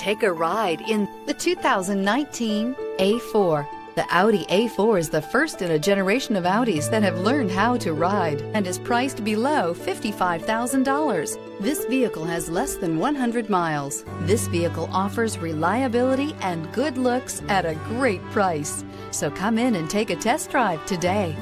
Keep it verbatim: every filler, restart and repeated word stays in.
Take a ride in the two thousand nineteen A four. The Audi A four is the first in a generation of Audis that have learned how to ride and is priced below fifty-five thousand dollars. This vehicle has less than one hundred miles. This vehicle offers reliability and good looks at a great price. So come in and take a test drive today.